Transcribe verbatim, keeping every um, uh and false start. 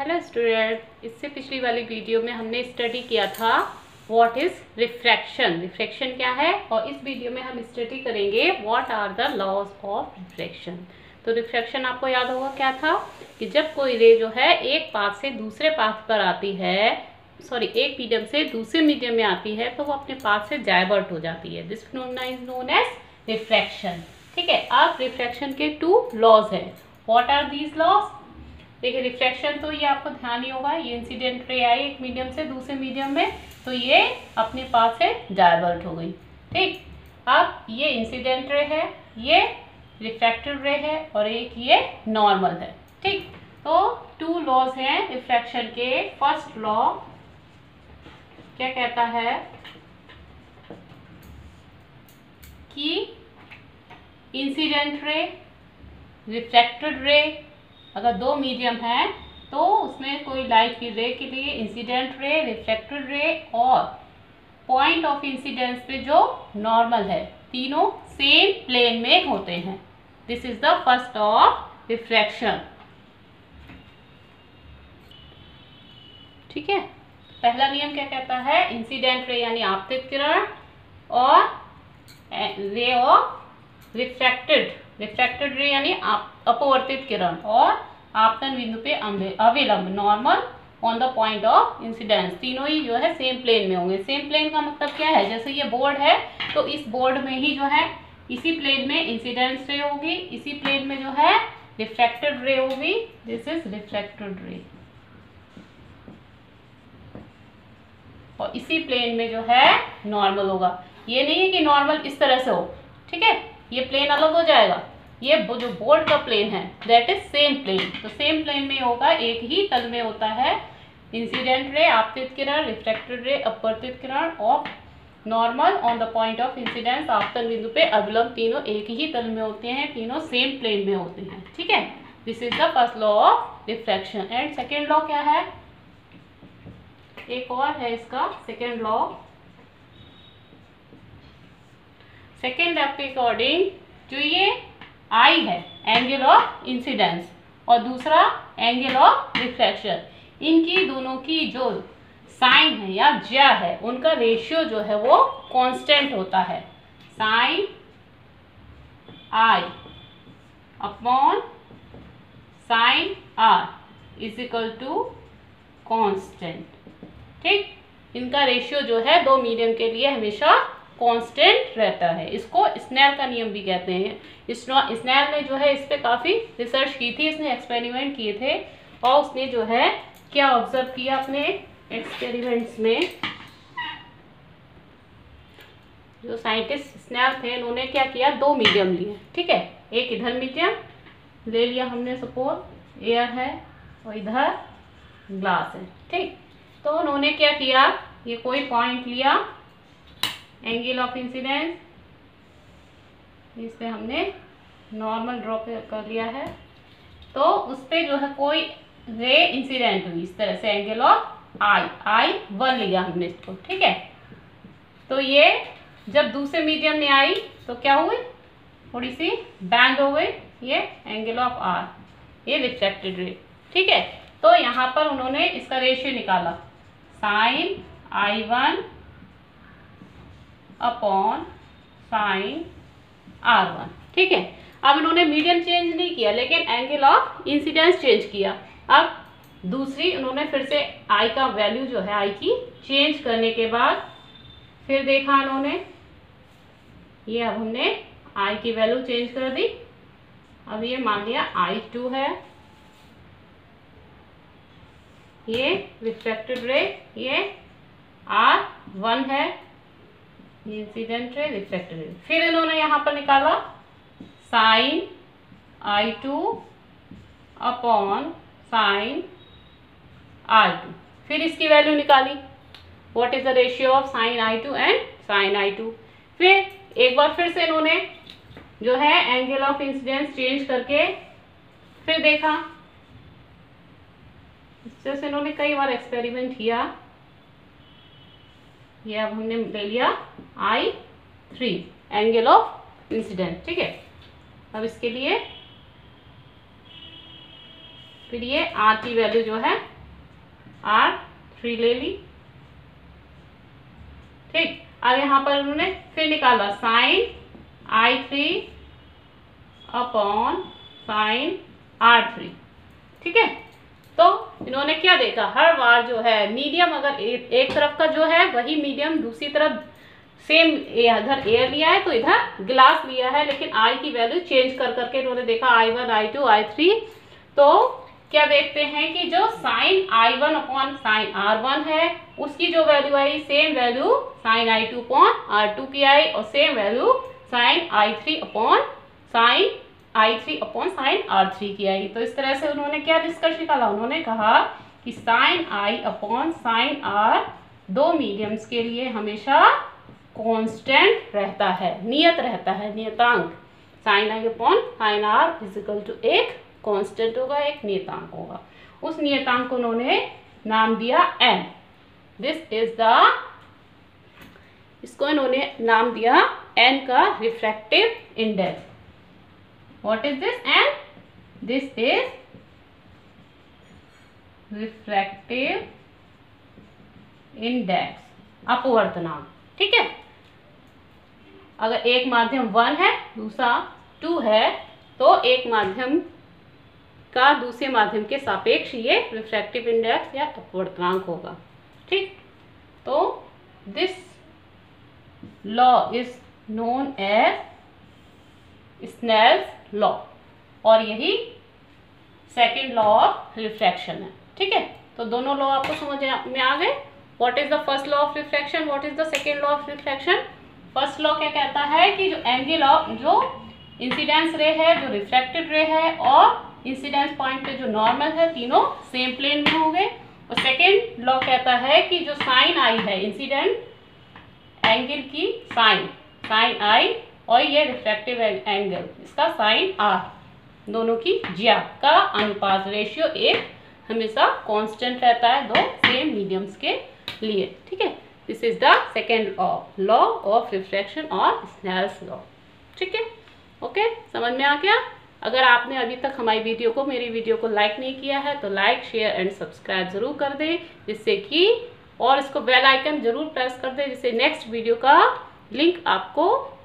Hello student, इससे पिछली वाली वीडियो में हमने स्टडी किया था व्हाट इज़ रिफ्रैक्शन, रिफ्रैक्शन क्या है, और इस वीडियो में हम स्टडी करेंगे what are the laws of refraction. तो रिफ्रैक्शन आपको याद होगा क्या था कि जब कोई रे जो है एक पाथ से दूसरे पाथ पर आती है, सॉरी एक मीडियम से दूसरे मीडियम में आती है, तो वो अपने पास से डाइवर्ट हो जाती है। This phenomena is known as refraction. ठीक है, अब रिफ्रैक्शन के टू लॉज हैं। What are these laws? देखिए रिफ्रैक्शन तो ये आपको ध्यान ही होगा, ये इंसिडेंट रे आई एक मीडियम से दूसरे मीडियम में, तो ये अपने पास से डाइवर्ट हो गई। ठीक, अब ये इंसिडेंट रे है, ये रिफ्रैक्टेड रे है और एक ये नॉर्मल है। ठीक, तो टू लॉज हैं रिफ्रैक्शन के। फर्स्ट लॉ क्या कहता है कि इंसिडेंट रे, रिफ्रैक्टेड रे अगर दो मीडियम हैं तो उसमें कोई लाइट की रे के लिए इंसिडेंट रे, रिफ्रैक्टेड रे और पॉइंट ऑफ इंसिडेंस पे जो नॉर्मल है, तीनों सेम प्लेन में होते हैं। This is the first of refraction. ठीक है, पहला नियम क्या कहता है? इंसिडेंट रे यानी आपतित किरण और रे ऑफ रिफ्रैक्टेड, रिफ्रैक्टेड रे यानी अपवर्तित किरण और आपतन बिंदु पे अविलंब normal on the point of incidence, तीनों ही जो है सेम प्लेन में होंगे। सेम प्लेन का मतलब क्या है? जैसे ये बोर्ड है तो इस बोर्ड में ही जो है इसी प्लेन में इंसिडेंट रे होगी, इसी प्लेन में जो है रिफ्रैक्टेड रे होगी। दिस इज रिफ्रैक्टेड रे और इसी प्लेन में जो है नॉर्मल होगा। ये नहीं है कि नॉर्मल इस तरह से हो, ठीक है, ये प्लेन अलग हो जाएगा, ये जो बोर्ड का प्लेन है दैट इज सेम प्लेन, तो सेम प्लेन में होगा, एक ही तल में होता है। इंसिडेंट रे आपतित किरण, रिफ्रैक्टेड रे अपवर्तित किरण और normal on the point of incidence आपतन बिंदु पे अविलंब, तीनों एक ही तल में होते हैं, तीनों सेम प्लेन में होते हैं। ठीक है, this is the first law of refraction. And second law क्या है? एक और है इसका सेकेंड लॉ। सेकेंड लॉ के अकॉर्डिंग जो ये आई है एंगल ऑफ इंसिडेंस और दूसरा एंगल ऑफ रिफ्रैक्शन, इनकी दोनों की जो साइन है या ज्या है उनका रेशियो जो है वो कांस्टेंट होता है। Sine I upon sine are is equal to constant. ठीक, इनका रेशियो जो है दो मीडियम के लिए हमेशा कांस्टेंट रहता है। इसको स्नेल का नियम भी कहते हैं। स्नेल ने जो है इस पे काफ़ी रिसर्च की थी, इसने एक्सपेरिमेंट किए थे और उसने जो है क्या ऑब्जर्व किया अपने एक्सपेरिमेंट्स में, जो साइंटिस्ट स्नेल थे उन्होंने क्या किया, दो मीडियम लिए। ठीक है, एक इधर मीडियम ले लिया हमने, सपोज एयर है और इधर ग्लास है। ठीक, तो उन्होंने क्या किया, ये कोई पॉइंट लिया, एंगल ऑफ इंसिडेंस इस पे हमने नॉर्मल ड्रॉ कर लिया है, तो उस पर जो है कोई रे इंसिडेंट हुई, इस तरह से angle of i, i one लिया हमने इसको। ठीक है, तो ये जब दूसरे मीडियम में आई तो क्या हुई, थोड़ी सी बैंड हो गई, ये एंगल ऑफ आर, ये रिफ्रैक्टेड रे। ठीक है, तो यहाँ पर उन्होंने इसका रेशियो निकाला, sine I one upon sine are one. ठीक है, अब उन्होंने मीडियम चेंज नहीं किया लेकिन एंगल ऑफ इंसिडेंस चेंज किया। अब दूसरी उन्होंने फिर से आई का वैल्यू जो है आई की चेंज करने के बाद फिर देखा उन्होंने, ये अब हमने आई की वैल्यू चेंज कर दी, अब ये मान लिया आई टू है, ये रिफ्रैक्टेड रे, ये आर वन है, ये इंसिडेंट रे, रिफ्रैक्टेड रे। फिर इन्होंने यहाँ पर निकाला sine I two upon sine are two, फिर इसकी वैल्यू निकाली, what is the ratio of sine I two and sine I two. फिर एक बार फिर से इन्होंने जो है एंगल ऑफ इंसिडेंस चेंज करके फिर देखा, जैसे इन्होंने कई बार एक्सपेरिमेंट किया, ये अब हमने ले लिया आई थ्री एंगल ऑफ इंसिडेंट। ठीक है, अब इसके लिए फिर ये आर की वैल्यू जो है आर थ्री ले ली, ठीक। अब यहाँ पर उन्होंने फिर निकाला sine i three upon sine r three, ठीक है। तो इन्होंने क्या देखा, हर बार जो है मीडियम अगर ए, एक तरफ का जो है वही मीडियम दूसरी तरफ सेम, इधर एयर लिया है तो इधर ग्लास लिया है, लेकिन आई की वैल्यू चेंज कर करके इन्होंने देखा i one i two i three. तो क्या देखते हैं कि जो sine I one upon sine are one है उसकी जो वैल्यू आई सेम वैल्यू साइन आई टू अपॉन आर टू की आई, और same value sine i three upon sine i three upon sine r three की आई। तो इस तरह से उन्होंने क्या निष्कर्ष निकाला, उन्होंने कहा कि साइन आई अपॉन साइन आर दो मीडियम्स के लिए हमेशा कांस्टेंट रहता है, नियत रहता है, नियतांक sine I upon sine r physical to एक कांस्टेंट होगा, एक नियतांक होगा। उस नियतांक को उन्होंने नाम दिया एन, दिस इज द, इसको इन्होंने नाम दिया एन का refractive index. What is this n? This is refractive index, अपवर्तनांक, ठीक है। अगर एक माध्यम वन है दूसरा टू है तो एक माध्यम का दूसरे माध्यम के सापेक्ष ये रिफ्रैक्टिव इंडेक्स या अपवर्तनांक होगा, ठीक। तो this law is known as Snell's law, और यही सेकंड लॉ ऑफ रिफ्रैक्शन है, ठीक है। तो दोनों लॉ आपको समझ में आ गए। What is the first law of refraction? What is the second law of refraction? First law क्या कहता है कि जो एंगल ऑफ जो इंसिडेंस रे है, जो रिफ्रैक्टेड रे है और इंसिडेंस पॉइंट पे जो नॉर्मल है, तीनों सेम प्लेन में होंगे। और सेकेंड लॉ कहता है कि जो साइन आई है इंसिडेंट एंगल की साइन साइन आई और ये रिफ्रैक्टिव एंगल इसका साइन आर, दोनों की ज्या का अनुपात रेशियो एक हमेशा कॉन्स्टेंट रहता है दो सेम मीडियम्स के लिए, ठीक है। This is the second law of refraction और स्नेल्स लॉ, ठीक है। ओके, समझ में आ गया। अगर आपने अभी तक हमारी वीडियो को मेरी वीडियो को लाइक नहीं किया है तो लाइक शेयर एंड सब्सक्राइब जरूर कर दें, जिससे कि, और इसको बेल आइकन जरूर प्रेस कर दें, जिससे नेक्स्ट वीडियो का लिंक आपको